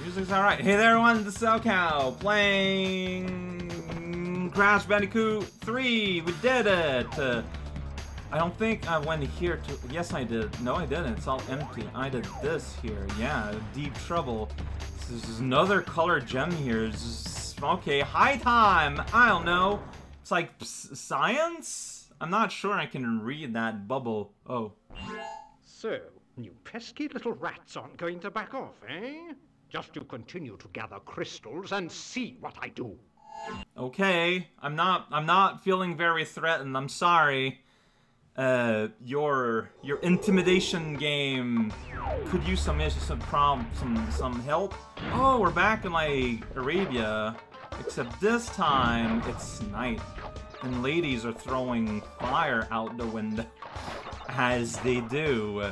Music's alright. Hey there everyone, this is Cow playing Crash Bandicoot 3. We did it! I don't think I went here to... Yes, I did. No, I didn't. It's all empty. I did this here. Yeah, deep trouble. There's another color gem here. Just, okay, high time! I don't know. It's like science? I'm not sure I can read that bubble. Oh. So... you pesky little rats aren't going to back off, eh? Just you continue to gather crystals and see what I do. Okay, I'm not feeling very threatened, I'm sorry. Your intimidation game could use some help. Oh, we're back in, like, Arabia. Except this time, it's night. And ladies are throwing fire out the window. As they do.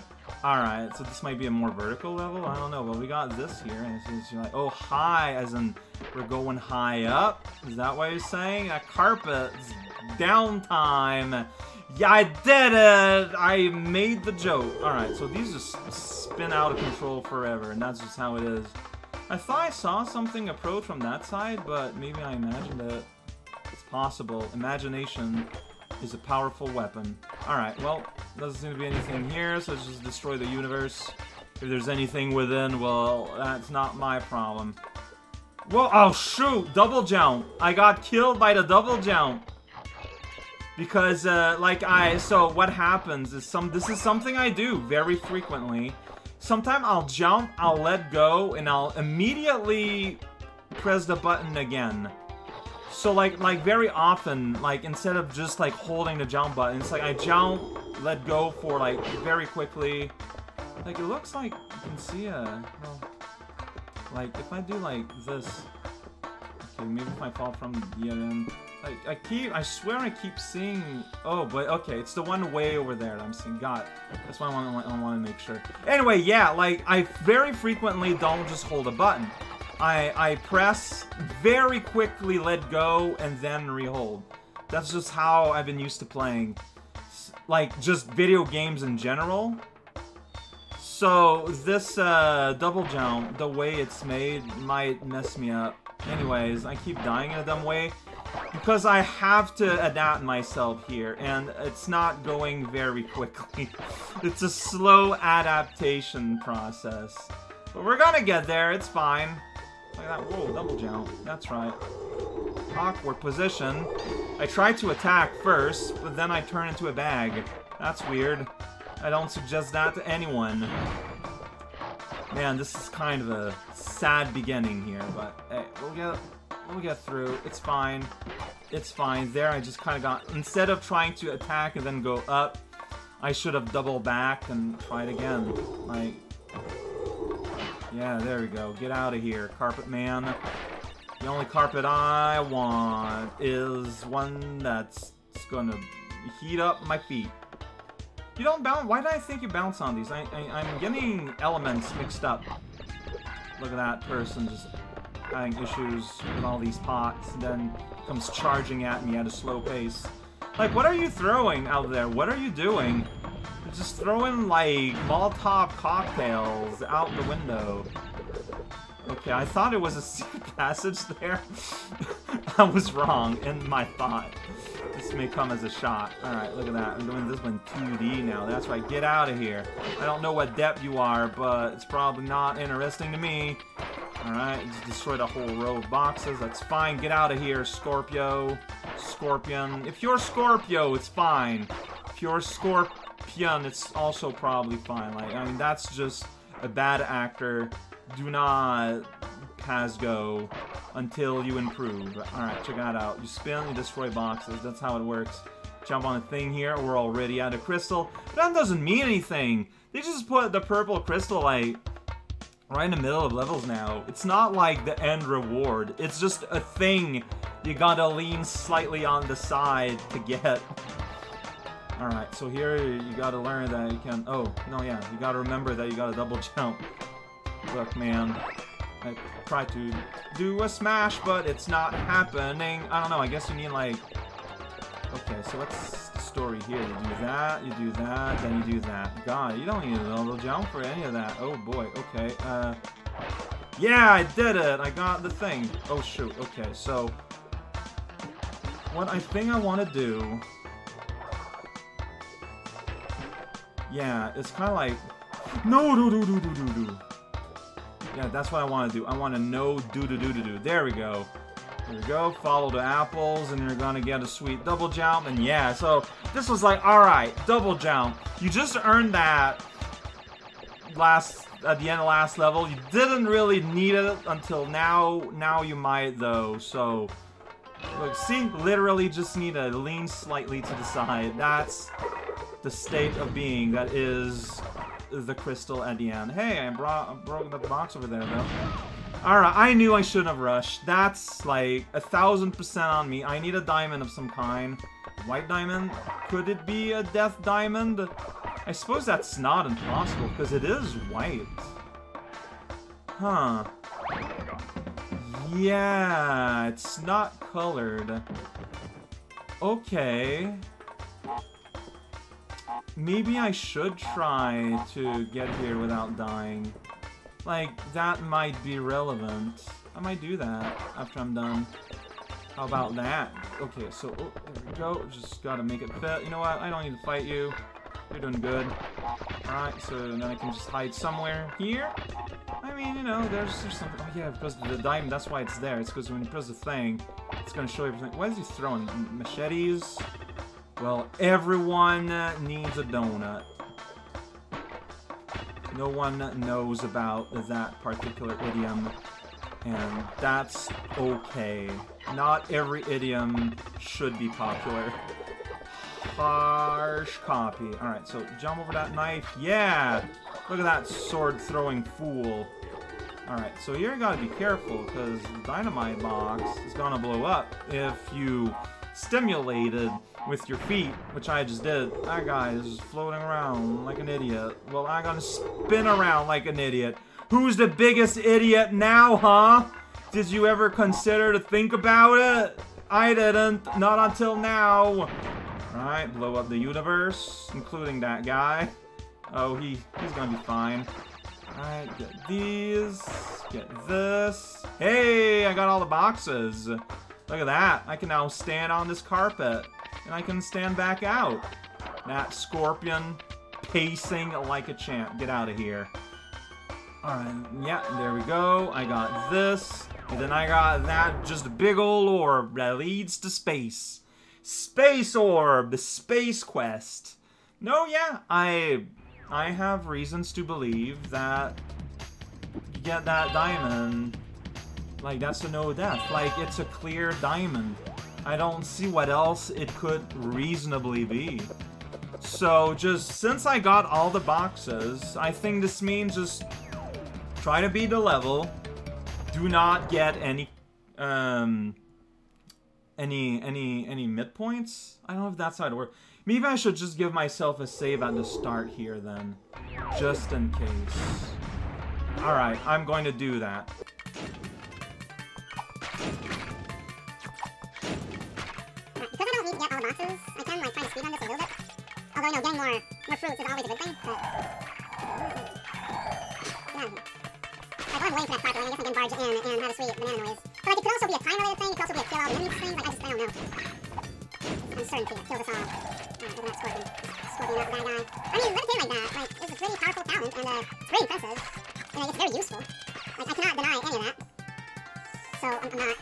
Alright, so this might be a more vertical level? I don't know, but we got this here, and it's like, oh, high, as in we're going high up? Is that what you're saying? That carpet's downtime! Yeah, I did it! I made the joke! Alright, so these just spin out of control forever, and that's just how it is. I thought I saw something approach from that side, but maybe I imagined it. It's possible. Imagination is a powerful weapon. Alright, well, doesn't seem to be anything here, so let's just destroy the universe. If there's anything within, well, that's not my problem. Whoa, oh shoot! Double jump! I got killed by the double jump! Because, so what happens is this is something I do very frequently. Sometimes I'll jump, I'll let go, and I'll immediately press the button again. So like very often, like instead of just like holding the jump button, it's like I jump, let go for like very quickly. Like it looks like you can see well, like if I do like this, okay, maybe if I fall from the other end. Like I swear I keep seeing. Oh, but okay, it's the one way over there that I'm seeing. God, that's why I want to make sure. Anyway, yeah, like I very frequently don't just hold a button. I press, very quickly let go, and then rehold. That's just how I've been used to playing, like, just video games in general. So, this double jump, the way it's made, might mess me up. Anyways, I keep dying in a dumb way, because I have to adapt myself here, and it's not going very quickly. It's a slow adaptation process. But we're gonna get there, it's fine. Look at that, whoa, double jump, that's right. Awkward position. I try to attack first, but then I turn into a bag. That's weird. I don't suggest that to anyone. Man, this is kind of a sad beginning here, but hey, we'll get through, it's fine. It's fine, there I just kind of got, instead of trying to attack and then go up, I should have double backed and tried again, like. Yeah, there we go. Get out of here, carpet man. The only carpet I want is one that's gonna heat up my feet. You don't bounce? Why did I think you bounce on these? I'm getting elements mixed up. Look at that person just having issues with all these pots, and then comes charging at me at a slow pace. Like, what are you throwing out there? What are you doing? Just throwing, like, Molotov cocktails out the window. Okay, I thought it was a secret passage there. I was wrong in my thought. This may come as a shock. Alright, look at that. I'm doing this one 2D now. That's right. Get out of here. I don't know what depth you are, but it's probably not interesting to me. Alright, just destroyed a whole row of boxes. That's fine. Get out of here, Scorpio. Scorpion. If you're Scorpio, it's fine. If you're Scorpio... it's also probably fine. Like, I mean, that's just a bad actor. Do not pass go until you improve. Alright, check that out. You spin, you destroy boxes. That's how it works. Jump on a thing here. We're already out of crystal. But that doesn't mean anything. They just put the purple crystal, like, right in the middle of levels now. It's not like the end reward. It's just a thing you gotta lean slightly on the side to get. Alright, so here you gotta learn that you can... oh, no, yeah, you gotta remember that you gotta double jump. Look, man, I tried to do a smash, but it's not happening. I don't know, I guess you need, like... okay, so what's the story here? You do that, then you do that. God, you don't need a double jump for any of that. Oh, boy, okay, Yeah, I did it! I got the thing. Oh shoot, okay, so... what I think I want to do... yeah, it's kind of like... no, do. Yeah, that's what I want to do. I want to no do. There we go. There we go. Follow the apples, and you're gonna get a sweet double jump. And yeah, so this was like, all right, double jump. You just earned that last at the end of last level. You didn't really need it until now. Now you might though. So look, see, literally just need to lean slightly to the side. That's the state of being. That is the crystal at the end. Hey, I broke the box over there though. Alright, I knew I shouldn't have rushed. That's like 1000% on me. I need a diamond of some kind. White diamond? Could it be a death diamond? I suppose that's not impossible because it is white. Huh. Yeah, it's not colored. Okay. Maybe I should try to get here without dying. Like, that might be relevant. I might do that after I'm done. How about that? Okay, so, oh, there we go. Just gotta make it fit. You know what? I don't need to fight you. You're doing good. Alright, so then I can just hide somewhere here. I mean, you know, there's something. Oh, yeah, because the diamond, that's why it's there. It's because when you press the thing, it's gonna show everything. Why is he throwing machetes? Well, everyone needs a donut. No one knows about that particular idiom, and that's okay. Not every idiom should be popular. Harsh copy. Alright, so jump over that knife. Yeah! Look at that sword-throwing fool. Alright, so you gotta be careful, because the dynamite box is gonna blow up if you stimulated with your feet, which I just did. That guy is floating around like an idiot. Well, I'm gonna spin around like an idiot. Who's the biggest idiot now, huh? Did you ever consider to think about it? I didn't. Not until now. Alright, blow up the universe, including that guy. Oh, he's gonna be fine. Alright, get these. Get this. Hey, I got all the boxes. Look at that. I can now stand on this carpet. And I can stand back out. That scorpion pacing like a champ. Get out of here. Alright, yeah, there we go. I got this. And then I got that just a big old orb that leads to space. Space orb! The space quest. No, yeah, I have reasons to believe that you get that diamond. Like, that's a no death. Like, it's a clear diamond. I don't see what else it could reasonably be. So, just since I got all the boxes, I think this means just try to beat the level. Do not get any midpoints. I don't know if that's how it works. Maybe I should just give myself a save at the start here then, just in case. All right, I'm going to do that. Boxes. I can like kind of speed on this a little bit. Although no, getting more fruits is always a good thing, but yeah. Like I'm waiting for that pocket line, I guess I can barge in and have a sweet banana noise. But like it could also be a time related thing, it could also be a kill all the enemies thing, like I don't know. It's uncertainty that kills us all. Look at that scorpion. Scorpion out the guy. I mean, look at him like that. Like it's a pretty powerful talent and it's very impressive. And like it's very useful. Like I cannot deny any of that. So I'm not good.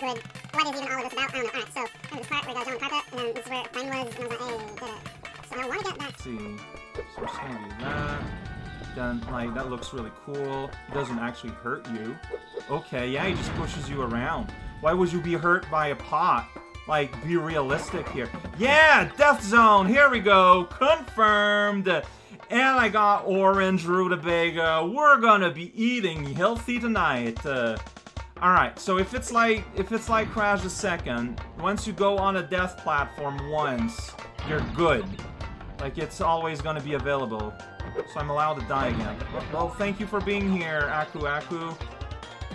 What is even all of this about? I don't know. Alright, so this part where I got on the carpet, and then this is where mine was, and I was like, hey, did it. So I want to get that. See, so it's gonna do that. Then, like, that looks really cool. It doesn't actually hurt you. Okay, yeah, he just pushes you around. Why would you be hurt by a pot? Like, be realistic here. Yeah, death zone. Here we go. Confirmed. And I got orange rutabaga. We're gonna be eating healthy tonight. Alright, so if it's like Crash the Second, once you go on a death platform once, you're good. Like, it's always gonna be available. So I'm allowed to die again. Well, thank you for being here, Aku Aku.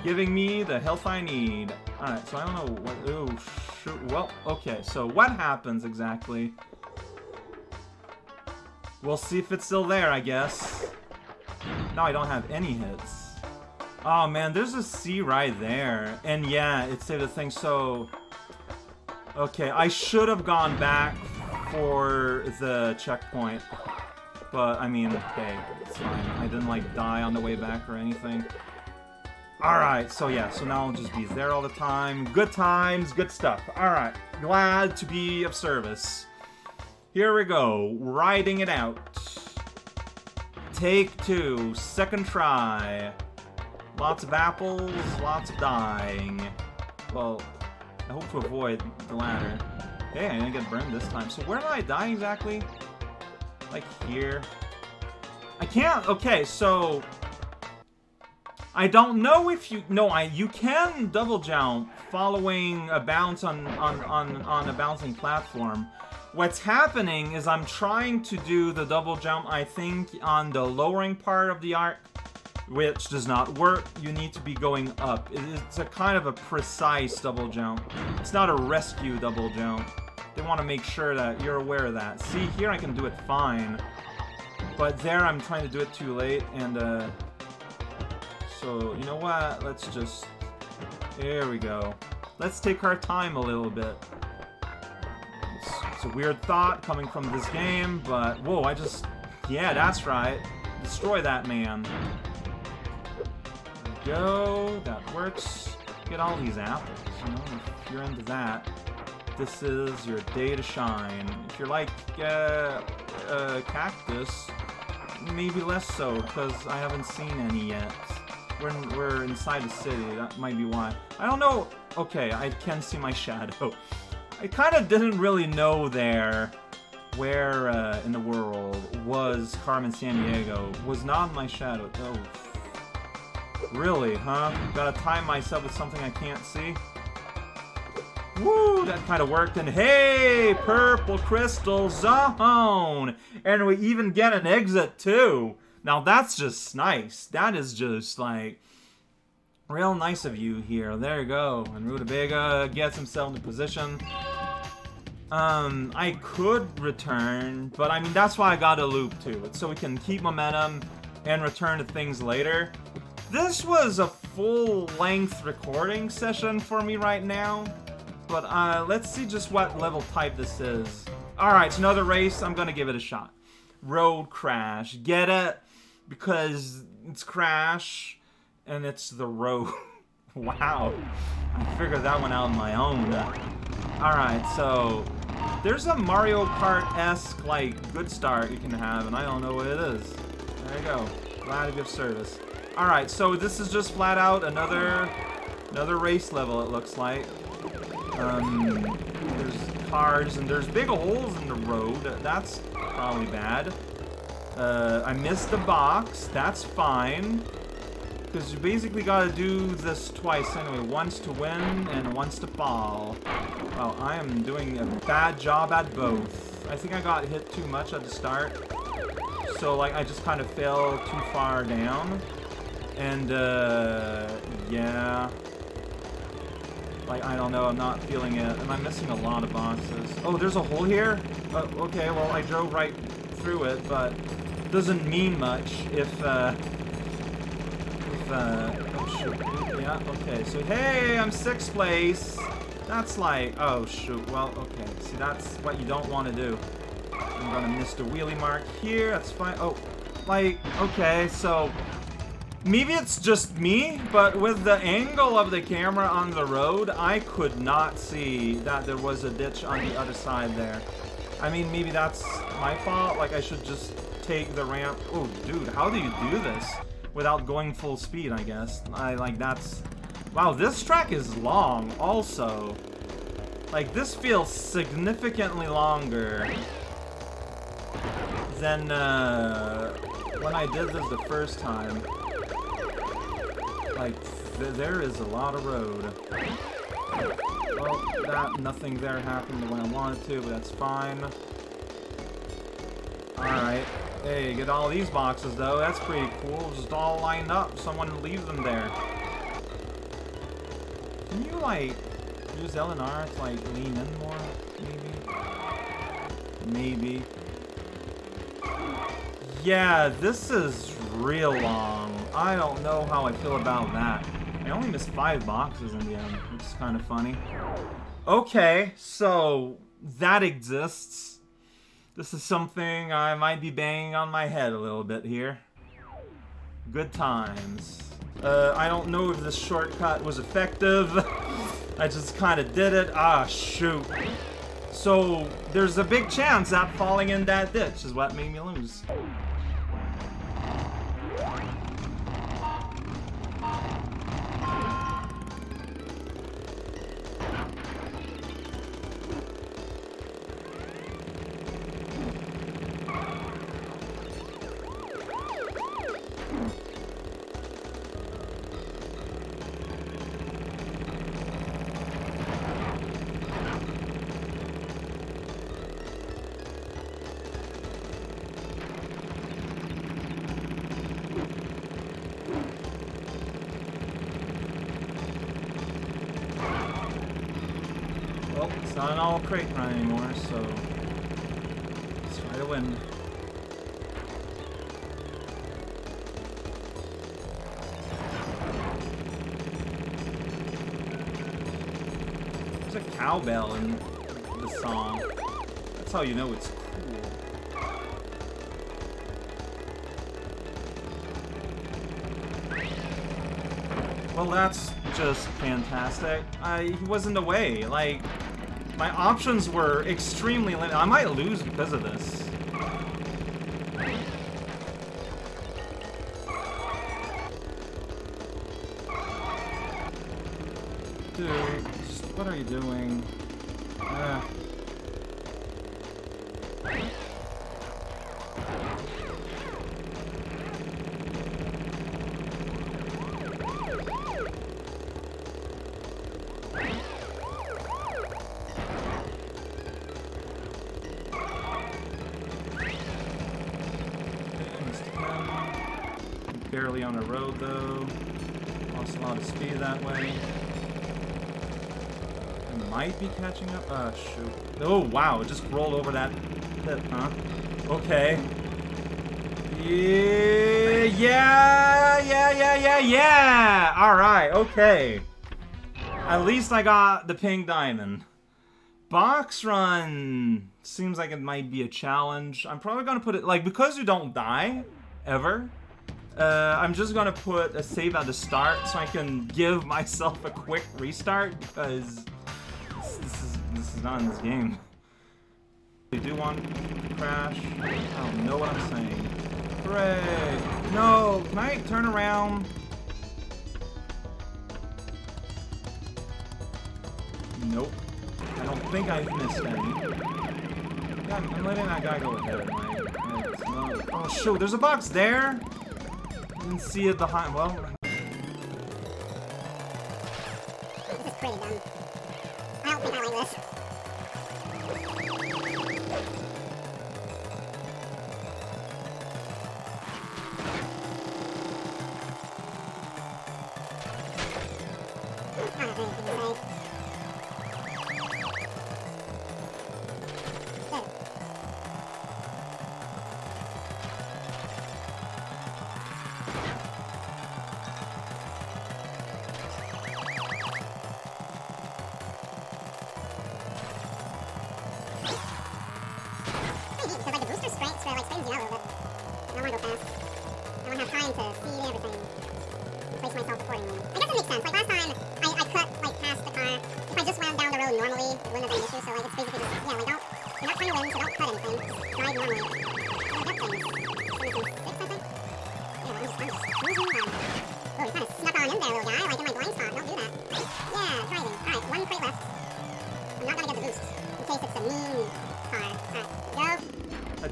Giving me the health I need. Alright, so I don't know what... oh, shoot. Well, okay, so what happens exactly? We'll see if it's still there, I guess. No, I don't have any hits. Oh man, there's a C right there. And yeah, it saved the thing, so... Okay, I should have gone back for the checkpoint. But, I mean, okay, it's fine. I didn't, like, die on the way back or anything. Alright, so yeah, so now I'll just be there all the time. Good times, good stuff. Alright, glad to be of service. Here we go, riding it out. Take two, second try. Lots of apples, lots of dying. Well, I hope to avoid the latter. Hey, I didn't get burned this time. So where did I die exactly? Like here. I can't. Okay, so I don't know if you. No, you can double jump following a bounce on a bouncing platform. What's happening is I'm trying to do the double jump. I think on the lowering part of the arc, which does not work. You need to be going up. It's a kind of a precise double jump. It's not a rescue double jump. They want to make sure that you're aware of that. See, here I can do it fine. But there I'm trying to do it too late, and so, you know what? Let's just... There we go. Let's take our time a little bit. It's a weird thought coming from this game, but... Whoa, I just... Yeah, that's right. Destroy that man. Go, that works. Get all these apples, you know, if you're into that. This is your day to shine. If you're like a cactus, maybe less so, because I haven't seen any yet. We're inside the city, that might be why. I don't know. Okay, I can see my shadow. I kind of didn't really know there where in the world was Carmen San Diego. Was not my shadow. Oh. Really, huh? Gotta time myself with something I can't see? Woo! That kind of worked, and hey! Purple Crystal Zone! And we even get an exit, too! Now that's just nice. That is just, like, real nice of you here. There you go. And Rutabaga gets himself into position. I could return, but I mean, that's why I got a loop, too. It's so we can keep momentum and return to things later. This was a full-length recording session for me right now, but let's see just what level type this is. Alright, it's another race. I'm gonna give it a shot. Road Crash. Get it? Because it's Crash, and it's the road. Wow. I figured that one out on my own. Alright, so there's a Mario Kart-esque, like, good start you can have, and I don't know what it is. There you go. Glad to be of service. Alright, so this is just flat out another race level, it looks like. There's cars, and there's big holes in the road. That's probably bad. I missed the box. That's fine. Because you basically gotta do this twice anyway. Once to win, and once to fall. Well, I am doing a bad job at both. I think I got hit too much at the start. So, like, I just kind of fell too far down. And, yeah. Like, I don't know, I'm not feeling it. And I'm missing a lot of boxes. Oh, there's a hole here? Okay, well, I drove right through it, but it doesn't mean much if oh, shoot. Yeah, okay, so, hey, I'm 6th place. That's like, oh, shoot, well, okay. See, that's what you don't want to do. I'm gonna miss the wheelie mark here, that's fine. Oh, like, okay, so... Maybe it's just me, but with the angle of the camera on the road, I could not see that there was a ditch on the other side there. I mean, maybe that's my fault. Like, I should just take the ramp. Oh, dude, how do you do this without going full speed, I guess? Like, that's... Wow, this track is long, also. Like, this feels significantly longer than, when I did this the first time. Like, there is a lot of road. Well, nothing there happened the way I wanted to, but that's fine. Alright. Hey, get all these boxes, though. That's pretty cool. Just all lined up. Someone leaves them there. Can you, like, use L and R to, like, lean in more? Maybe. Maybe. Yeah, this is real long. I don't know how I feel about that. I only missed 5 boxes in the end, which is kind of funny. Okay, so that exists. This is something I might be banging on my head a little bit here. Good times. I don't know if this shortcut was effective. I just kind of did it. Ah, shoot. So there's a big chance that falling in that ditch is what made me lose. It's not an all-crate run anymore, so let's try to win. There's a cowbell in the song. That's how you know it's cool. Well, that's just fantastic. He was in the way. Like, my options were extremely limited. I might lose because of this. Dude, just, what are you doing? Barely on a road though. Lost a lot of speed that way. I might be catching up. Shoot. Oh wow, it just rolled over that pit, huh? Okay. Yeah! Alright, okay. At least I got the pink diamond. Box run seems like it might be a challenge. I'm probably gonna put it like because you don't die ever. I'm just gonna put a save at the start so I can give myself a quick restart because this is not in this game. We do want to crash. I don't know what I'm saying. Hooray! No! Can I turn around? Nope. I don't think I've missed any. God, I'm letting that guy go ahead of mine. Oh shoot, there's a box there! Didn't see it behind. Well, this is pretty dumb. I don't think I like this. I don't have anything to say.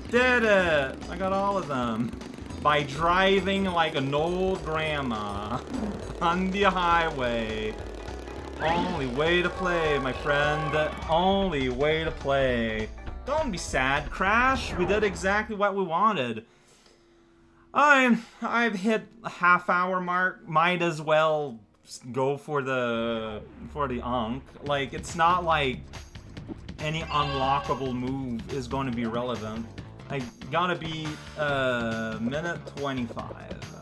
Did it! I got all of them. By driving like an old grandma on the highway. Only way to play, my friend. Only way to play. Don't be sad, Crash. We did exactly what we wanted. I've hit the half-hour mark. Might as well go for the onk. Like, it's not like any unlockable move is going to be relevant. I gotta be minute 25.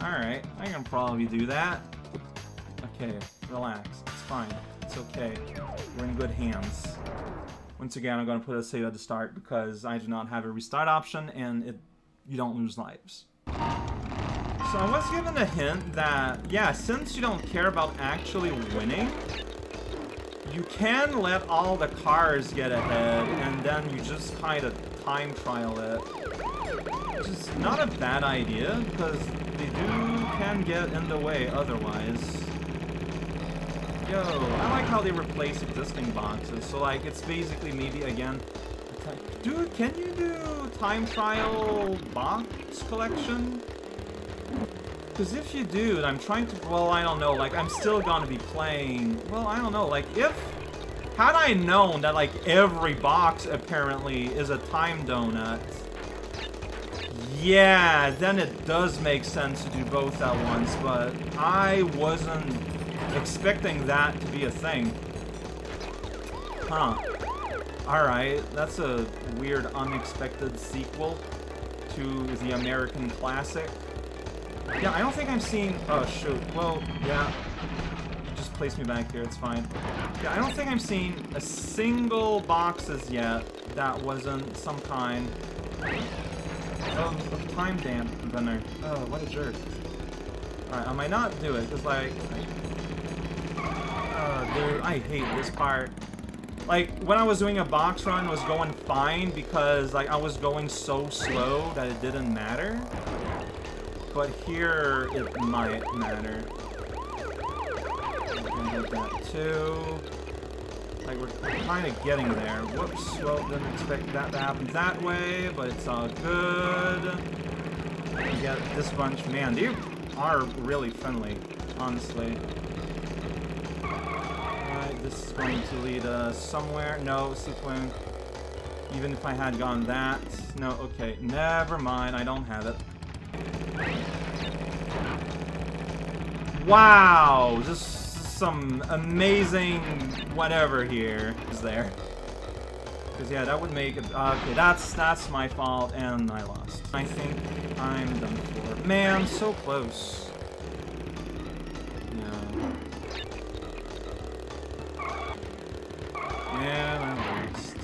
Alright, I can probably do that. Okay, relax. It's fine. It's okay. We're in good hands. Once again, I'm gonna put a save at the start because I do not have a restart option and you don't lose lives. So I was given a hint that, yeah, since you don't care about actually winning, you can let all the cars get ahead and then you just kind of time trial it. Which is not a bad idea because they can get in the way otherwise. Yo, I like how they replace existing boxes. So like, it's basically maybe again, dude, can you do time trial box collection? Because if you do, I'm trying to, well, I don't know, like, I'm still gonna be playing, well, I don't know, like, if, had I known that, like, every box, apparently, is a time donut, yeah, then it does make sense to do both at once, but I wasn't expecting that to be a thing. Huh. Alright, that's a weird, unexpected sequel to the American classic. Yeah, I don't think I'm seeing... Oh, shoot. Well, yeah. Just place me back here. It's fine. Yeah, I don't think I'm seeing a single box as yet that wasn't some kind of time dampener. Oh, what a jerk. Alright, I might not do it, because, like... dude, I hate this part. Like, when I was doing a box run, it was going fine, because, like, I was going so slow that it didn't matter. But here, it might matter. We can get that too. Like, we're kind of getting there. Whoops, well, didn't expect that to happen that way, but it's all good. We get this bunch. Man, they are really friendly, honestly. Alright, this is going to lead us somewhere. No, C-twin. Even if I had gone that. No, okay, never mind, I don't have it. Wow, just some amazing whatever here is there. Because yeah, that would make it. Okay, that's my fault, and I lost. I think I'm done for. Man, I'm so close. Yeah. Yeah, I lost.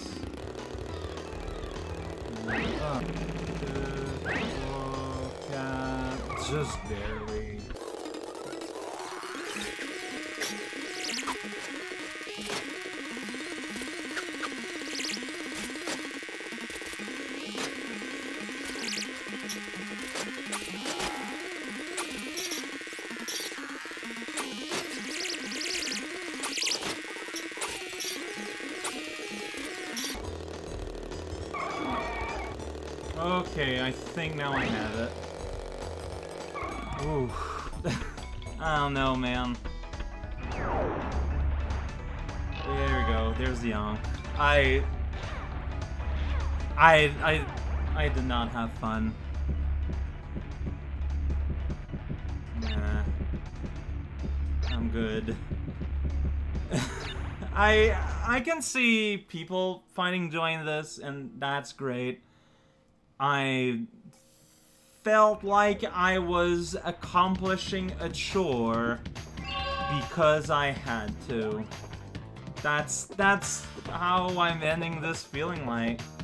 Just barely. Okay, I think now I have it. Oof. I don't know, man. There we go. There's the honk. I did not have fun. Nah. I'm good. I can see people finding joy in this, and that's great. I felt like I was accomplishing a chore because I had to. That's how I'm ending this feeling like.